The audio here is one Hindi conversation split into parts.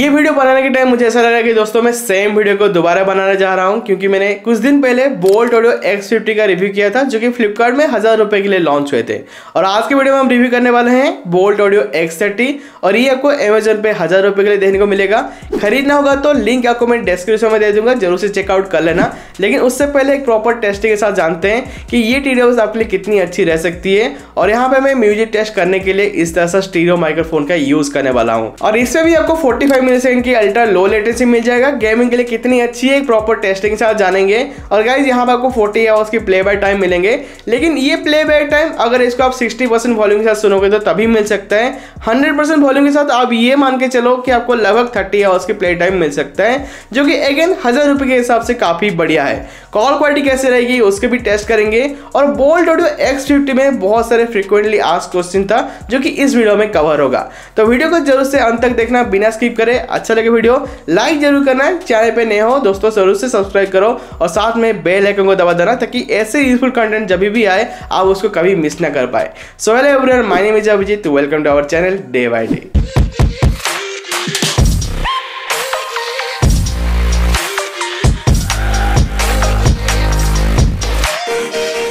ये वीडियो बनाने के टाइम मुझे ऐसा लगा कि दोस्तों मैं सेम वीडियो को दोबारा बनाने जा रहा हूँ, क्योंकि मैंने कुछ दिन पहले बोल्ट ऑडियो X50 का रिव्यू किया था, जो कि फ्लिपकार्ट में 1000 रुपये के लिए लॉन्च हुए थे। और आज के वीडियो में हम रिव्यू करने वाले हैं बोल्ट ऑडियो X30 और ये आपको अमेजन पे 1000 रुपये के लिए देखने को मिलेगा। खरीदना होगा तो लिंक आपको मैं डिस्क्रिप्शन में दे दूंगा, जरूर से चेकआउट कर लेना। लेकिन उससे पहले एक प्रॉपर टेस्ट के साथ जानते हैं कि ये टीडियोस आपके लिए कितनी अच्छी रह सकती है। और यहाँ पे मैं म्यूजिक टेस्ट करने के लिए इस तरह से स्टीरियो माइक्रोफोन का यूज करने वाला हूँ। और इससे भी आपको 45 मिलीसेकंड की अल्ट्रा लो लेटेंसी मिल जाएगा। गेमिंग के लिए कितनी अच्छी है एक प्रॉपर टेस्टिंग के साथ जानेंगे। और गाइज यहाँ पे आपको 40 आवर्स की प्ले बाय टाइम मिलेंगे, लेकिन ये प्ले बाय टाइम अगर इसको आप 60% वॉल्यूम के साथ सुनोगे तो तभी मिल सकता है। 100% वॉल्यूम के साथ आप ये मान के चलो कि आपको लगभग 30 आवर्स की प्ले टाइम मिल सकता है, जो कि अगेन 1000 रुपये के हिसाब से काफ़ी बढ़िया है। कॉल क्वालिटी कैसे रहेगी उसके भी टेस्ट करेंगे। और बोल्ट ऑडियो X50 में बहुत सारे फ्रिक्वेंटली आस्क्ड क्वेश्चन था, जो कि इस वीडियो में कवर होगा। तो वीडियो को जरूर से अंत तक देखना, बिना स्किप करें। अच्छा लगे वीडियो लाइक जरूर करना है, चैनल पे नए हो दोस्तों जरूर से सब्सक्राइब करो और साथ में बेल आइकन को दबा देना, ताकि ऐसे यूजफुल कंटेंट जब भी आए आप उसको कभी मिस ना कर पाए। So hello everyone, my name is Abhijit, welcome to our channel day by day.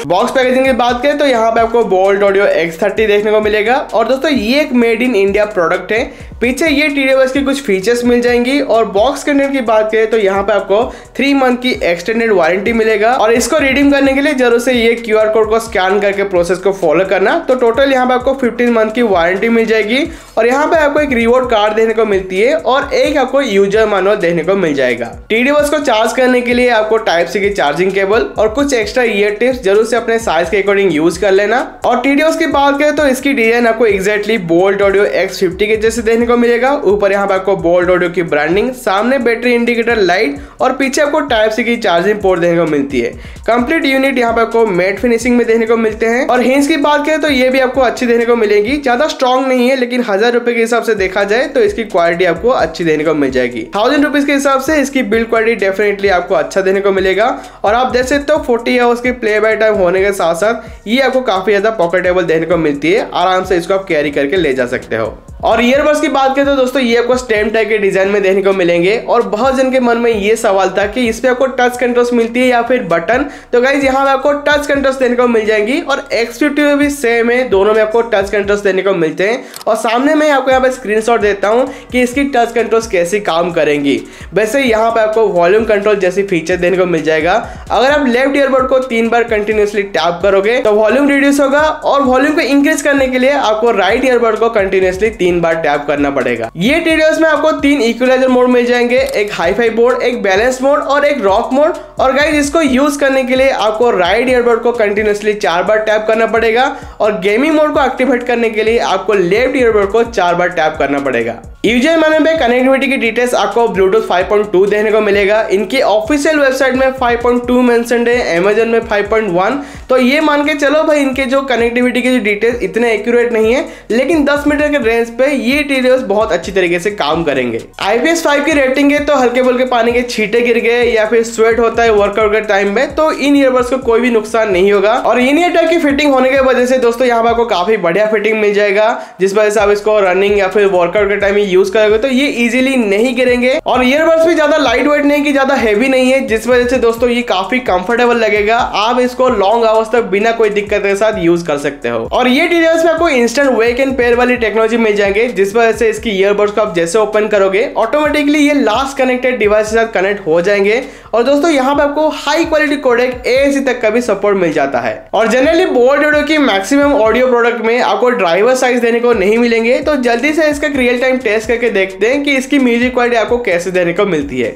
Box packaging की बात करें तो यहाँ पे आपको बोल्ट ऑडियो X30 देखने को मिलेगा। और दोस्तों ये एक मेड इन इंडिया प्रोडक्ट है। पीछे ये टीडीएस की कुछ फीचर्स मिल जाएंगी। और बॉक्स कंटेंट की बात करें तो यहाँ पे आपको 3 मंथ की एक्सटेंडेड वारंटी मिलेगा। और इसको रिडीम करने के लिए जरूर से ये QR कोड को स्कैन करके प्रोसेस को फॉलो करना। तो टोटल यहाँ पे आपको 15 मंथ की वारंटी मिल जाएगी। और यहाँ पे आपको एक रिवॉर्ड कार्ड देखने को मिलती है और एक आपको यूजर मैनुअल देखने को मिल जाएगा। टीडीएस को चार्ज करने के लिए आपको टाइप C की चार्जिंग केबल और कुछ एक्स्ट्रा ईयर टिप्स जरूर से अपने साइज के अकॉर्डिंग यूज कर लेना। और टीडीएस की बात करें तो इसकी डिजाइन आपको एग्जैक्टली बोल्ट ऑडियो X50 के जैसे देखने को मिलेगा। ऊपर यहाँ पे आपको बोल्ट ऑडियो की ब्रांडिंग, सामने बैटरी इंडिकेटर लाइट और पीछे आपको टाइप C की चार्जिंग पोर्ट देखने को मिलती है। कंप्लीट यूनिट यहाँ पे आपको मैट फिनिशिंग में देखने को मिलते हैं। और हिंज की बात करें तो ये भी आपको अच्छी देखने को मिलेगी। ज्यादा स्ट्रॉन्ग नहीं है, लेकिन 1000 रुपये के हिसाब से देखा जाए तो इसकी क्वालिटी आपको अच्छी देखने को मिल जाएगी। 1000 रुपीज के हिसाब से इसकी बिल्ड क्वालिटी डेफिनेटली आपको अच्छा देने को मिलेगा। और आप देख सकते हो 40 आवर्स की प्ले बाय टाइम होने के साथ साथ ये आपको काफी ज्यादा पॉकेटेबल देखने को मिलती है। आराम से इसको आप कैरी करके ले जा सकते हो। और ईयरबड्स की बात करें तो दोस्तों ये आपको स्टेम टाइप के डिजाइन में देखने को मिलेंगे। और बहुत जन के मन में ये सवाल था कि इस पे आपको टच कंट्रोल्स मिलती है या फिर बटन। तो गाइज यहाँ पे आपको टच कंट्रोल्स देने को मिल जाएंगी। और X50 में भी सेम है, दोनों में आपको टच कंट्रोल्स देने को मिलते हैं। और सामने में आपको यहाँ पे स्क्रीनशॉट देता हूँ कि इसकी टच कंट्रोल्स कैसे काम करेंगी। वैसे यहाँ पे आपको वॉल्यूम कंट्रोल जैसी फीचर देने को मिल जाएगा। अगर आप लेफ्ट ईयरबड को 3 बार कंटिन्यूसली टैप करोगे तो वॉल्यूम रिड्यूस होगा। और वॉल्यूम को इंक्रीज करने के लिए आपको राइट ईयरबड को कंटिन्यूसली 3 बार टैप करना पड़ेगा। ये टीडीएस में आपको 3 इक्वलाइजर मोड मिल जाएंगे, एक हाईफाई मोड, एक बैलेंस मोड और एक रॉक मोड। और गाइस इसको यूज करने के लिए आपको राइट ईयरबड को कंटिन्यूसली 4 बार टैप करना पड़ेगा। और गेमिंग मोड को एक्टिवेट करने के लिए आपको लेफ्ट ईयरबड को 4 बार टैप करना पड़ेगा। यूजर मैनुअल में कनेक्टिविटी की डिटेल्स आपको ब्लूटूथ 5.2 देखने को मिलेगा। इनकी ऑफिशियल वेबसाइट में 5.2 मेंशन्ड है, अमेजन में 5.1। तो ये मान के चलो भाई इनके जो कनेक्टिविटी की डिटेल्स इतने एक्यूरेट नहीं है, लेकिन 10 मीटर के रेंज पे ये टीडीएस बहुत अच्छी तरीके से काम करेंगे। IPS5 की रेटिंग है, तो हल्के फुल्के पानी के छींटे गिर गए या फिर स्वेट होता है वर्कआउट के टाइम में तो इन ईयरबड्स को कोई भी नुकसान नहीं होगा। और इन ईयर की फिटिंग होने की वजह से दोस्तों यहाँ पे आपको काफी बढ़िया फिटिंग मिल जाएगा, जिस वजह से आप इसको रनिंग या फिर वर्कआउट के टाइम यूज करोगे तो ये इजीली नहीं गिरेंगे। और ईयरबड्स भी ज्यादा लाइट वेट नहीं कि ज्यादा हैवी नहीं है, जिस वजह से दोस्तों ये काफी कंफर्टेबल लगेगा। आप इसको लॉन्ग आवर्स तक बिना कोई दिक्कत के साथ यूज कर सकते हो। और ये टीडीएस में आपको इंस्टेंट वेक एंड पेयर वाली टेक्नोलॉजी मिल जाएंगे, जिस वजह से इसकी ईयरबड्स को आप जैसे ओपन करोगे ऑटोमेटिकली ये लास्ट कनेक्टेड डिवाइस के साथ कनेक्ट हो जाएंगे। और दोस्तों यहाँ पे आपको हाई क्वालिटी कोडेक AAC तक का भी सपोर्ट मिल जाता है। और जनरली बोल्ट ऑडियो की मैक्सिमम ऑडियो प्रोडक्ट में आपको ड्राइवर साइज देने को नहीं मिलेंगे। तो जल्दी से इसका रियल टाइम टेस्ट करके देखते हैं कि इसकी म्यूजिक क्वालिटी आपको कैसे देने को मिलती है।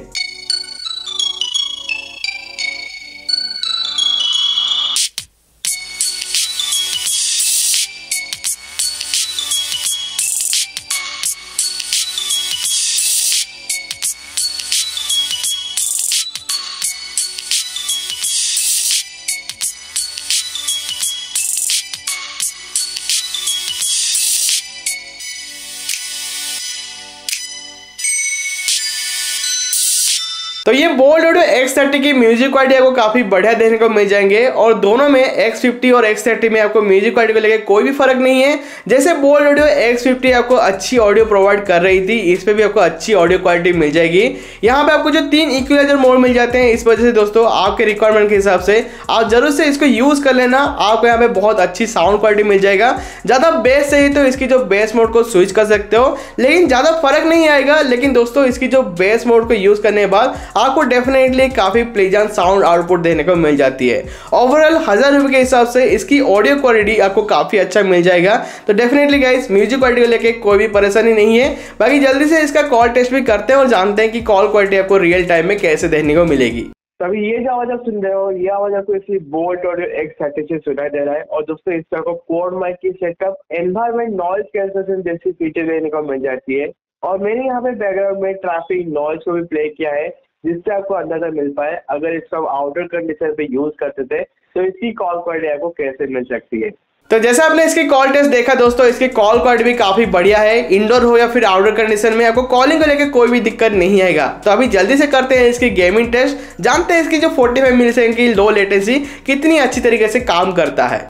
तो ये बोल्ट ऑडियो X30 की म्यूजिक क्वालिटी आपको काफी बढ़िया देखने को मिल जाएंगे और दोनों में X50 और X30 में आपको म्यूजिक क्वालिटी को लेकर कोई भी फर्क नहीं है। जैसे बोल्ट ऑडियो X50 आपको अच्छी ऑडियो प्रोवाइड कर रही थी, इस पे भी आपको अच्छी ऑडियो क्वालिटी मिल जाएगी। यहाँ पे आपको जो 3 इक्वलाइजर मोड मिल जाते हैं, इस वजह से दोस्तों आपके रिक्वायरमेंट के हिसाब से आप जरूर से इसको यूज कर लेना, आपको यहाँ पे बहुत अच्छी साउंड क्वालिटी मिल जाएगा। ज्यादा बेस चाहिए तो इसकी जो बेस मोड को स्विच कर सकते हो, लेकिन ज्यादा फर्क नहीं आएगा। लेकिन दोस्तों इसकी जो बेस मोड को यूज करने के बाद आपको डेफिनेटली काफी प्लीजेंट साउंड आउटपुट देने को मिल जाती है। ओवरऑल 1000 रुपए के हिसाब से इसकी ऑडियो क्वालिटी आपको काफी अच्छा मिल जाएगा। तो डेफिनेटली गाइस म्यूजिक क्वालिटी को लेकर कोई भी परेशानी नहीं है। बाकी जल्दी से इसका कॉल टेस्ट भी करते हैं और जानते हैं कि कॉल क्वालिटी आपको रियल टाइम में कैसे देखने को मिलेगी। तभी ये जो आवाज आप सुन रहे हो, ये आवाज आपको इसी बोल्ट ऑडियो X30 से सुनाई दे रहा है। और दोस्तों इसका आपको कोर माइक की सेटअप, एनवायरमेंट नॉइज कैंसलेशन जैसी फीचर देखने को मिल जाती है। और मैंने यहाँ पे बैकग्राउंड में ट्रैफिक नॉइज को भी प्ले किया है, जिससे आपको अंदाजा मिल पाए अगर इसको हम आउटडोर कंडीशन पे यूज करते थे तो इसकी कॉल क्वालिटी आपको कैसे मिल सकती है। तो जैसा आपने इसकी कॉल टेस्ट देखा दोस्तों, इसकी कॉल क्वालिटी भी काफी बढ़िया है। इंडोर हो या फिर आउटडोर कंडीशन में आपको कॉलिंग को लेकर कोई भी दिक्कत नहीं आएगा। तो अभी जल्दी से करते हैं इसकी गेमिंग टेस्ट, जानते हैं इसकी जो 45 मिलीसेकंड की लो लेटेंसी कितनी अच्छी तरीके से काम करता है।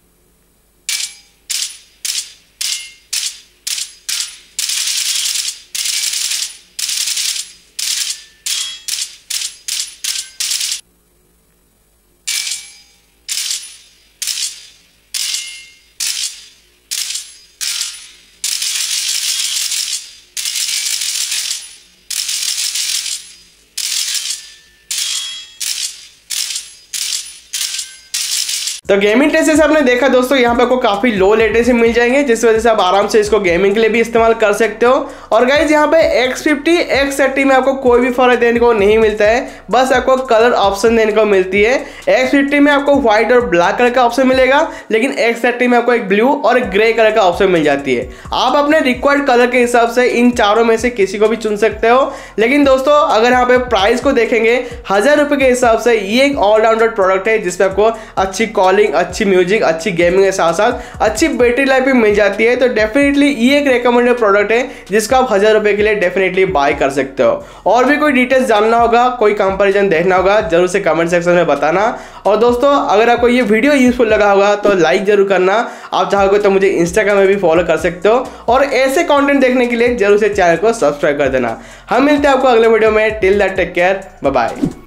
तो गेमिंग टेस्ट से आपने देखा दोस्तों, यहाँ पे आपको काफी लो लेटेंसी मिल जाएंगे, जिस वजह से आप आराम से इसको गेमिंग के लिए भी इस्तेमाल कर सकते हो। और गाइज यहाँ पे X50 X30 में आपको कोई भी फर्क देने को नहीं मिलता है, बस आपको कलर ऑप्शन देने को मिलती है। X50 में आपको व्हाइट और ब्लैक कलर का ऑप्शन मिलेगा, लेकिन X30 में आपको एक ब्लू और एक ग्रे कलर का ऑप्शन मिल जाती है। आप अपने रिक्वायर्ड कलर के हिसाब से इन चारों में से किसी को भी चुन सकते हो। लेकिन दोस्तों अगर यहाँ पे प्राइस को देखेंगे 1000 रुपये के हिसाब से, ये एक ऑलराउंडर प्रोडक्ट है जिसपे आपको अच्छी अच्छी म्यूजिक, अच्छी गेमिंग के साथ साथ अच्छी बैटरी लाइफ भी मिल जाती है। तो डेफिनेटली ये एक रेकमेंडेड प्रोडक्ट है जिसका आप 1000 रुपए के लिए डेफिनेटली बाय कर सकते हो। और भी कोई डिटेल्स जानना होगा, कोई कंपैरिजन देखना होगा, जरूर से कमेंट सेक्शन में बताना। और दोस्तों अगर आपको ये वीडियो यूजफुल लगा होगा तो लाइक जरूर करना। आप चाहोगे तो मुझे इंस्टाग्राम में भी फॉलो कर सकते हो और ऐसे कॉन्टेंट देखने के लिए जरूर से चैनल को सब्सक्राइब कर देना। हम मिलते हैं आपको अगले वीडियो में। Till that take care, bye bye.